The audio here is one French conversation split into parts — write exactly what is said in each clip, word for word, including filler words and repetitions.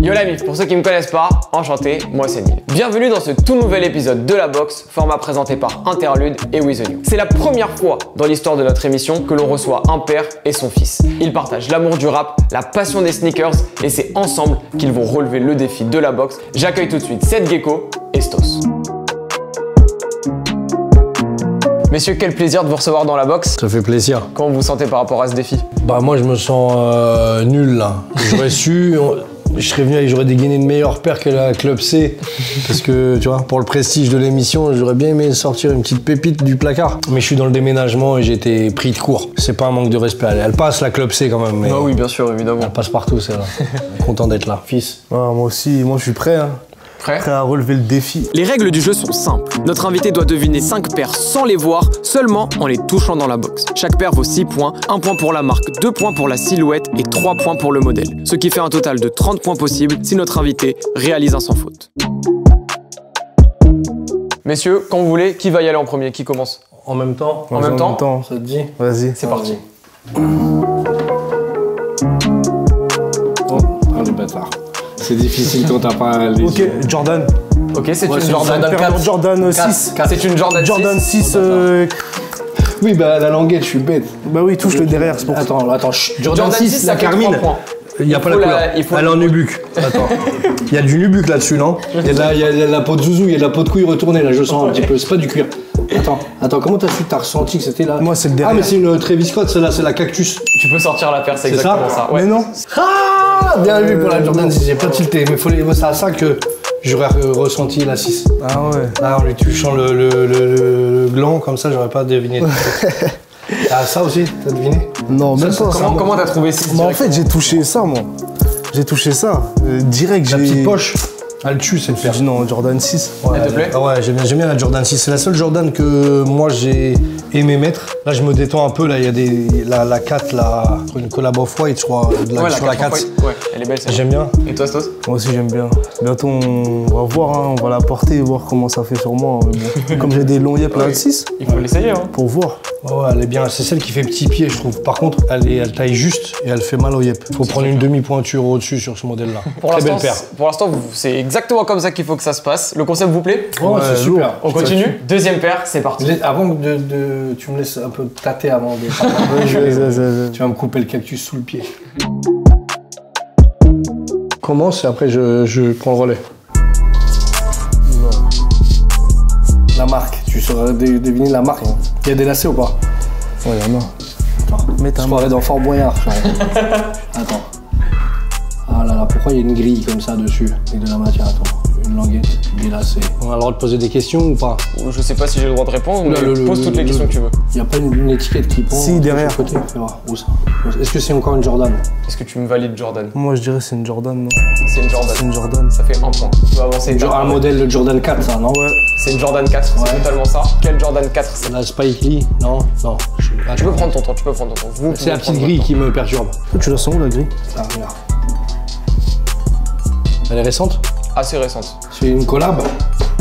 Yo la mif, pour ceux qui ne me connaissent pas, enchanté, moi c'est Niels. Bienvenue dans ce tout nouvel épisode de La Box, format présenté par Interlude et Wethenew. C'est la première fois dans l'histoire de notre émission que l'on reçoit un père et son fils. Ils partagent l'amour du rap, la passion des sneakers et c'est ensemble qu'ils vont relever le défi de La Box. J'accueille tout de suite Seth Gueko et Stos. Messieurs, quel plaisir de vous recevoir dans la box. Ça fait plaisir. Comment vous vous sentez par rapport à ce défi? Bah moi je me sens euh, nul là. J'aurais su, on, je serais venu et j'aurais dégainé une meilleure paire que la Club C. Parce que tu vois, pour le prestige de l'émission, j'aurais bien aimé sortir une petite pépite du placard. Mais je suis dans le déménagement et j'ai été pris de court. C'est pas un manque de respect. Elle, elle passe la Club C quand même. Mais ah oui, bien sûr, évidemment. Elle passe partout celle-là. Content d'être là. Fils. Ah, moi aussi, moi je suis prêt. Hein. Prêt à relever le défi. Les règles du jeu sont simples. Notre invité doit deviner cinq paires sans les voir, seulement en les touchant dans la box. Chaque paire vaut six points, un point pour la marque, deux points pour la silhouette et trois points pour le modèle. Ce qui fait un total de trente points possibles si notre invité réalise un sans faute. Messieurs, quand vous voulez, qui va y aller en premier? Qui commence? En même temps. En, en même, même temps, temps Ça te dit? Vas-y. C'est parti. Oh, on est bâtard. C'est difficile quand t'as pas les... Ok, Jordan. Ok, c'est ouais, une, une Jordan quatre. Jordan six. C'est une Jordan six. Jordan six. Euh... Oui, bah la languette, je suis bête. Bah oui, touche le derrière, c'est pour ça. Attends, attends. Chut. Jordan, Jordan six, six, la carmine. Il n'y a pas la couleur. La... Faut... Elle est en nubuck. Attends. Il y a du nubuck là-dessus, non? Il y, la... y a de la peau de zouzou, il y a de la peau de couille retournée, là, je sens un petit peu. C'est pas du cuir. Attends, attends, comment t'as su, t'as ressenti que c'était là? Moi, c'est le derrière. Ah, mais c'est une Travis Scott, celle-là, c'est la cactus. Tu peux sortir la paire, c'est exactement ça. Mais non. Bien vu pour la Jordan six, j'ai pas tilté, mais faut les voir à ça que j'aurais ressenti la six. Ah ouais. Là, en lui touchant le, le, le, le gland, comme ça, j'aurais pas deviné. Ah, ça aussi, t'as deviné? Non, même pas. Comment t'as trouvé six? En fait, j'ai touché ça, moi. J'ai touché ça. Euh, direct, j'ai. La petite poche. Elle tue cette paire. Non, Jordan six. Ouais, elle te plaît? Ah ouais, j'aime bien, bien la Jordan six. C'est la seule Jordan que moi j'ai aimé mettre. Là, je me détends un peu. Là, il y a des, la, la quatre, là, une collab off-white, je crois. De la, ouais, la, la quatre. Ouais, elle est belle celle-là. J'aime bien. Et toi, Stos? Moi aussi, j'aime bien. Bientôt, on va voir, hein, on va la porter, voir comment ça fait sur moi. Hein. Comme j'ai des longs yep là de six. Il faut l'essayer, hein. Pour voir. Ouais, elle est bien. C'est celle qui fait petit pied, je trouve. Par contre, elle, est, elle taille juste et elle fait mal au yep. Faut prendre une demi-pointure au-dessus sur ce modèle-là. Très belle paire. Pour l'instant, c'est exactement comme ça qu'il faut que ça se passe. Le concept vous plaît? Ouais, ouais c'est super. On continue. Deuxième paire, c'est parti. Avant de, de... Tu me laisses un peu tâter avant de... je... Tu vas me couper le cactus sous le pied. Commence et après je, je prends le relais. Non. La marque. Tu saurais deviner la marque. Il y a des lacets ou pas? Ouais, il y en a. Attends. Mais je parlais dans Fort Boyard. Attends. Ah là là, pourquoi il y a une grille comme ça dessus? Avec de la matière, attends. Une languette, des lacets. On a le droit de poser des questions ou pas? Je sais pas si j'ai le droit de répondre, mais le, le, pose le, toutes le, les questions le... que tu veux. Il n'y a pas une, une étiquette qui pend? Si, derrière. Côté. Fais voir. Où ça? Est-ce que c'est encore une Jordan? Est-ce que tu me valides Jordan? Moi je dirais c'est une Jordan, non? C'est une Jordan. C'est une Jordan. Ça fait un point. Tu vas avancer. Genre un modèle de Jordan quatre, ça, non? Ouais. C'est une Jordan quatre, c'est ouais. Totalement ça. Quelle Jordan quatre? La Spike Lee? Non, non. Je... Ah, tu peux prendre ton temps, tu peux prendre ton temps. C'est la petite grille qui me perturbe. Oh, tu la sens où la grille? Ah, regarde. Elle est récente? Assez récente. C'est une collab?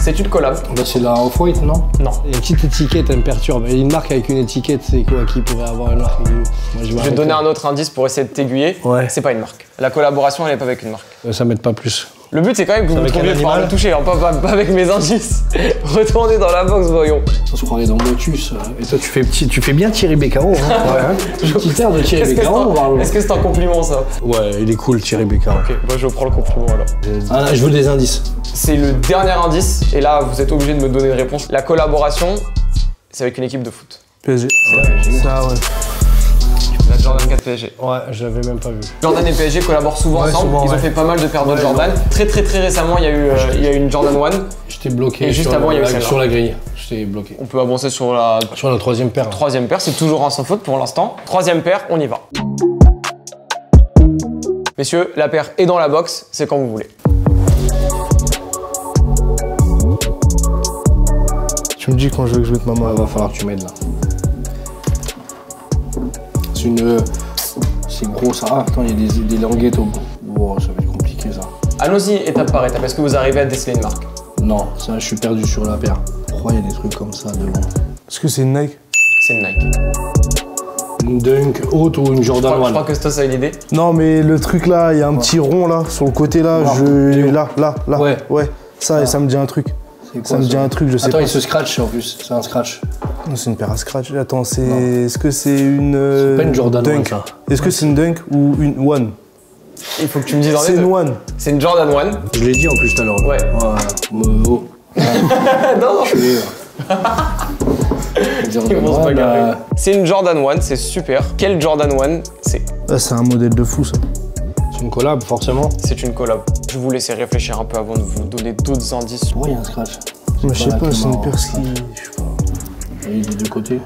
C'est une collab. Bah c'est la Off-White, non? Non. Il y a une petite étiquette, elle me perturbe. Une marque avec une étiquette, c'est quoi? Qui pourrait avoir une marque? Moi, je, je vais te donner un autre indice pour essayer de t'aiguiller. Ouais. C'est pas une marque. La collaboration, elle n'est pas avec une marque. Ça m'aide pas plus. Le but, c'est quand même que vous me trouviez par le toucher, hein, pas, pas, pas avec mes indices. Retournez dans la box, voyons. On se croirait dans Motus. Et toi, tu fais, petit, tu fais bien Thierry Beccaro. Hein. Ouais. Petite air de Thierry Beccaro. Est-ce que c'est un compliment, ça? Ouais, il est cool, Thierry Beccaro. Ok, moi, je prends le compliment, alors. Ah, je veux des indices. C'est le dernier indice, et là, vous êtes obligé de me donner une réponse. La collaboration, c'est avec une équipe de foot. P S G. C'est la P S G. Ça, ouais. La Jordan quatre P S G. Ouais, je l'avais même pas vu. Jordan et P S G collaborent souvent ouais, ensemble. Souvent, Ils ouais. ont fait pas mal de paires de ouais, Jordan. Non. Très très très récemment, il y a eu, euh, il y a eu une Jordan un. J'étais bloqué. Et juste avant, il y avait sur la grille. J'étais bloqué. On peut avancer sur la sur la troisième paire. Troisième paire, c'est toujours un sans faute pour l'instant. Troisième paire, on y va. Messieurs, la paire est dans la box. C'est quand vous voulez. Tu me dis quand je veux que je mette ma main. Il va falloir que tu m'aides là. Une... C'est gros ça. Ah, attends, il y a des, des languettes au bout. Wow, ça va être compliqué ça. Allons-y étape par étape. Est-ce que vous arrivez à déceler une marque? Non, ça je suis perdu sur la paire. Pourquoi il y a des trucs comme ça devant? Est-ce que c'est une Nike? c'est une Nike. Une Dunk haute ou une Jordan One. Je crois que Stos a une idée. Non, mais le truc là, il y a un ouais. petit rond là, sur le côté là, non, je... là, là, là. Ouais. ouais. Ça, ah. ça me dit un truc. Quoi, ça me dit un truc, je sais Attends, pas. Attends, il se scratch en plus, c'est un scratch. Non, c'est une paire à scratch. Attends, c'est. Est-ce que c'est une. Euh... C'est pas une Jordan Dunk. Est-ce que c'est une Dunk ou une One? Il faut que tu me dises dans les deux. C'est une One. C'est une Jordan One. Je l'ai dit en plus tout à l'heure. Ouais. Ouais. Oh. Ouais. non, non. Je suis... C'est une Jordan One, c'est super. Quelle Jordan One c'est? Ah, c'est un modèle de fou ça. C'est une collab forcément. C'est une collab. Je vous laisserai réfléchir un peu avant de vous donner d'autres indices. Ouais, il y a un scratch. Je sais pas, c'est une perce qui... Je sais pas. Il est des deux côtés.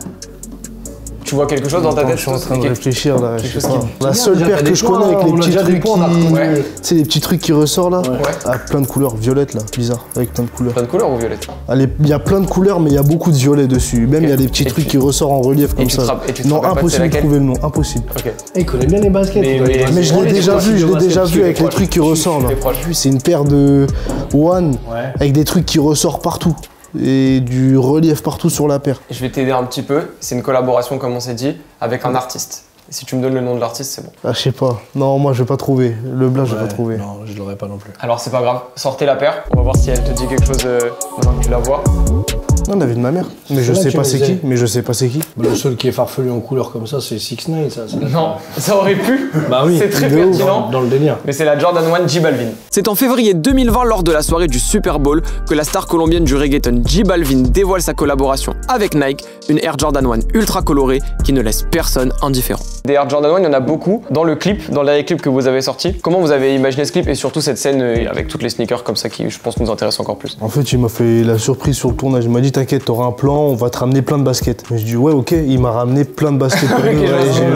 Tu vois quelque chose dans ta tête? Je suis en train de réfléchir là. La seule paire que je connais avec les petits trucs qui... C'est les petits trucs qui ressortent là. Ah, plein de couleurs, violette là, bizarre. Avec plein de couleurs. Plein de couleurs ou violette? Il y a plein de couleurs mais il y a beaucoup de violet dessus. Même il y a des petits trucs qui ressortent en relief comme ça. Non, impossible de trouver le nom, impossible. Il connaît bien les baskets. Mais je l'ai déjà vu, je l'ai déjà vu avec les trucs qui ressortent là. C'est une paire de One avec des trucs qui ressortent partout. Et du relief partout sur la paire. Je vais t'aider un petit peu, c'est une collaboration comme on s'est dit, avec un artiste. Si tu me donnes le nom de l'artiste, c'est bon. Ah, je sais pas. Non, moi je vais pas trouver. Le blanc, ouais, je vais pas trouver. Non, je l'aurais pas non plus. Alors c'est pas grave, sortez la paire. On va voir si elle te dit quelque chose maintenant euh, que tu la vois. Non, la vie de ma mère. Mais je sais pas c'est qui. Mais je sais pas c'est qui. Le seul qui est farfelu en couleur comme ça, c'est six nine ça. Non, ça aurait pu. Bah oui. C'est très pertinent. Dans le délire. Mais c'est la Jordan One J Balvin. C'est en février deux mille vingt lors de la soirée du Super Bowl que la star colombienne du reggaeton J Balvin dévoile sa collaboration avec Nike, une Air Jordan One ultra colorée qui ne laisse personne indifférent. Des Air Jordan One, il y en a beaucoup. Dans le clip, dans les clips que vous avez sorti, comment vous avez imaginé ce clip et surtout cette scène avec toutes les sneakers comme ça qui, je pense, nous intéresse encore plus? En fait, il m'a fait la surprise sur le tournage. Il m'a dit t'inquiète, t'auras un plan, on va te ramener plein de baskets. Mais je dis ouais, ok, il m'a ramené plein de baskets.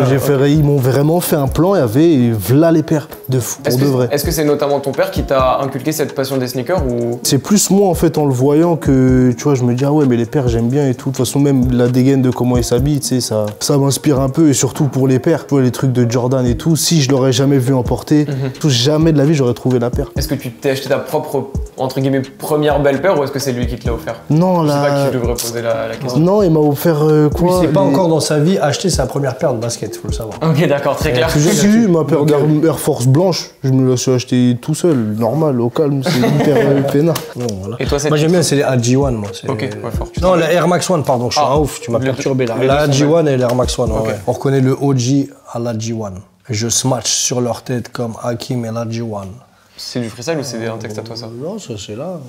J'ai fait, ils m'ont vraiment fait un plan et avait v'là les paires de fou. Est-ce que, est-ce que c'est notamment ton père qui t'a inculqué cette passion des sneakers ou... C'est plus moi en fait en le voyant que tu vois, je me dis ah ouais, mais les paires j'aime bien et tout. De toute façon, même la dégaine de comment ils s'habillent, tu sais, ça, ça m'inspire un peu et surtout pour les paires, tu vois, les trucs de Jordan et tout. Si je l'aurais jamais vu en porter, mm-hmm. tout, jamais de la vie j'aurais trouvé la paire. Est-ce que tu t'es acheté ta propre entre guillemets première belle paire ou est-ce que c'est lui qui te l'a offert? Non, là. C'est pas qui devrait poser la, la question. Non, il m'a offert euh, quoi? Il s'est pas les... encore dans sa vie acheté sa première paire de baskets, faut le savoir. Ok, d'accord, très clair. J'ai eu ma paire d'Air Force blanche, je me la suis achetée tout seul, normal, au calme, c'est hyper peinard. Bon, voilà. Et toi, moi j'aime bien, c'est les A G un, moi. Ok, ouais, fort. Non, la Air Max One, pardon, je suis ah. un ouf, tu m'as perturbé là. La A G un et l'Air Max One, okay. ouais. On reconnaît le O G à la A G un. Je smash sur leur tête comme Rakim et la A G un. C'est du freestyle ou c'est un texte à toi ça? Non, ça c'est là.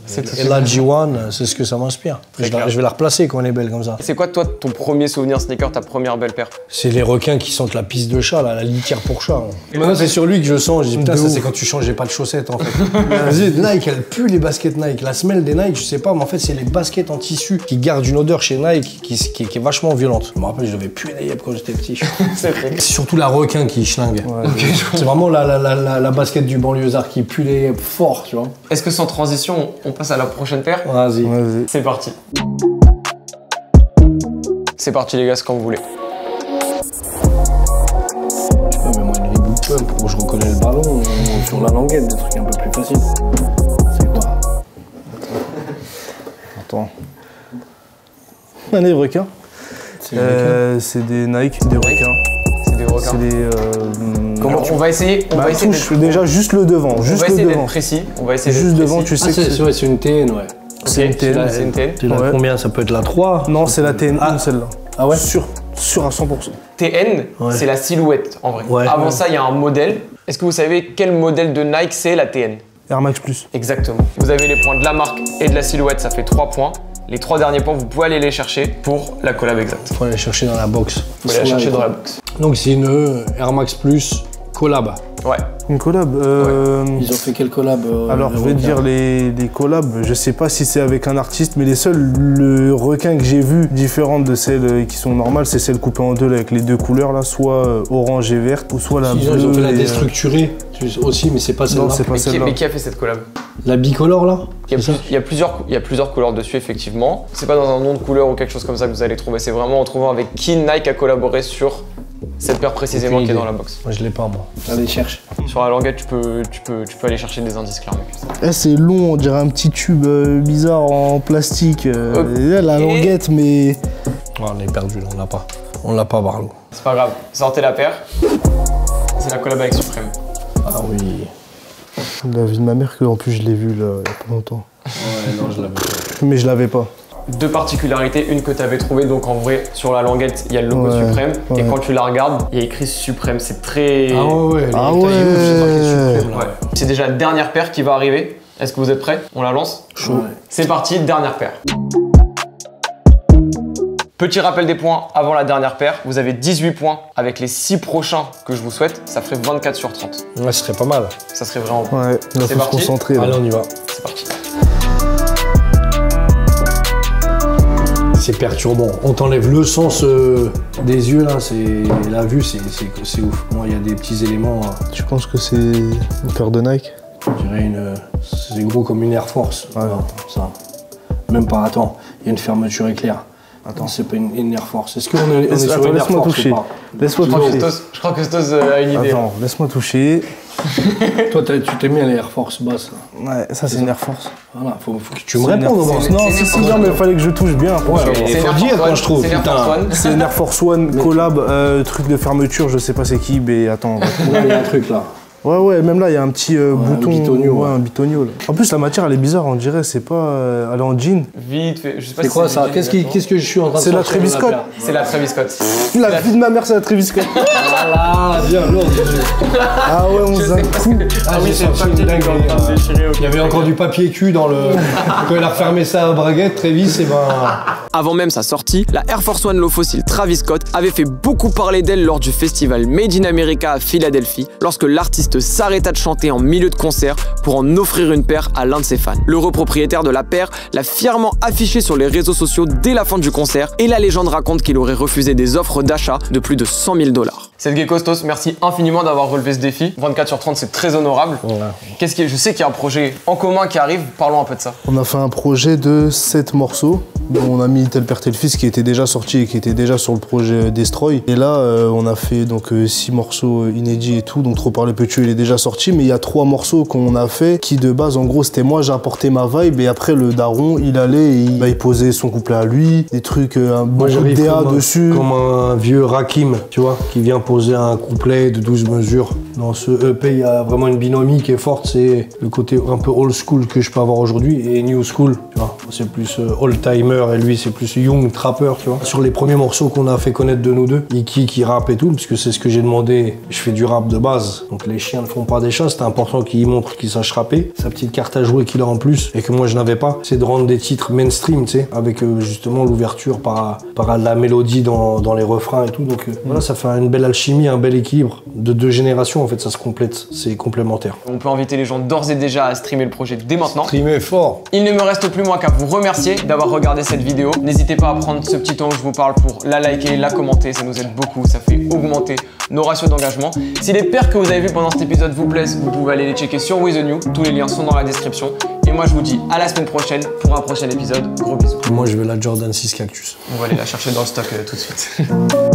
Et la G un, c'est ce que ça m'inspire. Je, je vais la replacer quand elle est belle comme ça. C'est quoi toi ton premier souvenir sneaker, ta première belle paire? C'est les requins qui sentent la pisse de chat, là, la litière pour chat. Hein. Maintenant c'est sur lui que je sens, je dis putain ça c'est quand tu changeais pas de chaussettes en fait. Vas-y, Nike, elle pue les baskets Nike. La semelle des Nike, je sais pas, mais en fait c'est les baskets en tissu qui gardent une odeur chez Nike qui, qui, qui, est, qui est vachement violente. Je me rappelle, je devais puer les yeux quand j'étais petit. C'est surtout la requin qui schlingue. Ouais, okay, c'est vraiment la, la, la, la, la basket du banlieusard qui pue. Les forts, tu vois. Est-ce que sans transition, on passe à la prochaine paire? Vas-y. Vas-y. C'est parti. C'est parti les gars, quand vous voulez. Je sais pas, mais moi une reboot pump où je reconnais le ballon euh, sur la languette, des trucs un peu plus faciles. C'est quoi? Attends. Attends. Des requins. C'est euh, des Nike, des requins. C'est des requins. C'est des... Euh, Comment on va essayer, on bah, va essayer touche, déjà juste le devant, on juste va essayer le devant. Précis, on va essayer juste devant, précis. Tu sais ah, c'est ouais, c'est une T N ouais. C'est une T N, c'est une T N. C'est la combien? Ça peut être la trois? Non, c'est la T N ah. celle-là. Ah ouais. Sur sur à cent pour cent. T N, ouais. C'est la silhouette en vrai. Ouais. Avant ouais. ça, il y a un modèle. Est-ce que vous savez quel modèle de Nike c'est la T N? Air Max Plus. Exactement. Vous avez les points de la marque et de la silhouette, ça fait trois points. Les trois derniers points, vous pouvez aller les chercher pour la collab exacte. Faut aller les chercher dans la box. Faut aller les chercher dans la box. Donc c'est une Air Max Plus collab. Ouais. Une collab euh... ouais. Ils ont fait quelle collab euh, Alors je vais dire les, les collabs, je sais pas si c'est avec un artiste, mais les seuls le requin que j'ai vu différentes de celles qui sont normales, c'est celles coupées en deux là, avec les deux couleurs là, soit orange et verte, ou soit la si, bleue. Ils ont fait la déstructurée aussi, mais c'est pas celle-là. Mais, celle mais qui a fait cette collab? La bicolore là? Il y, plus, il, y a plusieurs, il y a plusieurs couleurs dessus effectivement. C'est pas dans un nom de couleur ou quelque chose comme ça que vous allez trouver, c'est vraiment en trouvant avec qui Nike a collaboré sur cette paire précisément qui est dans la box. Moi je l'ai pas moi. Allez cherche. Sur la languette tu peux, tu peux, tu peux aller chercher des indices clairement. Eh, c'est long, on dirait un petit tube euh, bizarre en plastique. Euh, okay. La languette mais... On est perdu, on l'a pas. On l'a pas, Barlow. C'est pas grave, sortez la paire. C'est la collab avec Supreme. Ah oui. La vie de ma mère, que en plus je l'ai vue là, il y a pas longtemps. Ouais, non, je l'avais pas. Mais je l'avais pas. Deux particularités, une que tu avais trouvée, donc en vrai, sur la languette, il y a le logo ouais, Supreme. Ouais. Et quand tu la regardes, il y a écrit Supreme. C'est très... Ah ouais, ah ouais. C'est ouais. ouais. déjà la dernière paire qui va arriver. Est-ce que vous êtes prêts? On la lance? Chaud. Ouais. C'est parti, dernière paire. Petit rappel des points avant la dernière paire, vous avez dix-huit points avec les six prochains que je vous souhaite, ça ferait vingt-quatre sur trente. Ouais, ce serait pas mal. Ça serait vraiment bon. Ouais, on va se concentrer. Allez, on y va. C'est parti. C'est perturbant. On t'enlève le sens euh, des yeux là, c'est la vue, c'est ouf. Moi, bon, il y a des petits éléments. Hein. Tu penses que c'est une paire de Nike? Je dirais une. C'est gros comme une Air Force. Ouais, non, ça. Même pas. Attends, il y a une fermeture éclair. Attends, c'est pas une, une Air Force. Est-ce qu'on est, on est sur une Air Force? Toucher. Laisse-moi toucher. Stos, je crois que Stos a une idée. Attends, laisse-moi toucher. Toi, tu t'es mis à l'Air Force basse. Ouais, ça c'est une Air Force. Voilà, faut, faut que tu me répondes au moins. Non, c'est si bien, mais il fallait que je touche bien. C'est une Air Force One, je trouve. C'est une Air Force One collab, truc de fermeture, je sais pas c'est qui, mais attends. Il y a un truc là. Ouais, ouais, même là, il y a un petit euh, ouais, bouton, un bitonio, ouais, ouais. un bitonio là. En plus, la matière, elle est bizarre, on dirait, c'est pas... Euh, elle est en jean. Vite fait, je sais pas si c'est quoi ça. Qu'est-ce qu qu que je suis en train de faire? C'est la Travis Scott. C'est la Travis Scott. La, la vie de ma mère, c'est la Travis Scott. Voilà, bien lourd. Ah ouais, on s'en fout. Ah oui, c'est pas une dingue. Il y avait encore du papier cul dans le... Quand il a refermé sa braguette, Travis, et ben... Avant même sa sortie, la Air Force One Low Fossil Travis Scott avait fait beaucoup parler d'elle lors du festival Made in America à Philadelphie, lorsque l'artiste s'arrêta de chanter en milieu de concert pour en offrir une paire à l'un de ses fans. Le repropriétaire de la paire l'a fièrement affichée sur les réseaux sociaux dès la fin du concert et la légende raconte qu'il aurait refusé des offres d'achat de plus de cent mille dollars. Seth Gueko, Stos, merci infiniment d'avoir relevé ce défi. vingt-quatre sur trente, c'est très honorable. Ouais. Qu'est-ce qui... Je sais qu'il y a un projet en commun qui arrive, parlons un peu de ça. On a fait un projet de sept morceaux. On a mis Tel Père Tel Fils qui était déjà sorti et qui était déjà sur le projet Destroy. Et là, euh, on a fait donc six morceaux inédits et tout. Donc Trop parler peu tuer, il est déjà sorti. Mais il y a trois morceaux qu'on a fait qui de base, en gros, c'était moi, j'ai apporté ma vibe. Et après, le daron, il allait et il, bah, il posait son couplet à lui. Des trucs, un bon de D A dessus. Comme un vieux Rakim, tu vois, qui vient poser un couplet de douze mesures. Dans ce E P, il y a vraiment une binomie qui est forte. C'est le côté un peu old school que je peux avoir aujourd'hui et new school, tu vois. C'est plus old timer. Et lui c'est plus young trapper, tu vois. Sur les premiers morceaux qu'on a fait connaître de nous deux, Iki qui rappe et tout, parce que c'est ce que j'ai demandé, je fais du rap de base, donc les chiens ne font pas des chats, c'est important qu'il montre qu'il sache rapper. Sa petite carte à jouer qu'il a en plus et que moi je n'avais pas, c'est de rendre des titres mainstream, tu sais, avec euh, justement l'ouverture par, par la mélodie dans, dans les refrains et tout, donc euh, mm. voilà, ça fait une belle alchimie, un bel équilibre de deux générations en fait, ça se complète, c'est complémentaire. On peut inviter les gens d'ores et déjà à streamer le projet dès maintenant. Streamer fort. Il ne me reste plus moins qu'à vous remercier d'avoir regardé cette vidéo. N'hésitez pas à prendre ce petit temps où je vous parle pour la liker, la commenter, ça nous aide beaucoup, ça fait augmenter nos ratios d'engagement. Si les paires que vous avez vues pendant cet épisode vous plaisent, vous pouvez aller les checker sur Wethenew, tous les liens sont dans la description. Et moi je vous dis à la semaine prochaine pour un prochain épisode, gros bisous. Moi je veux la Jordan six Cactus. On va aller la chercher dans le stock euh, tout de suite.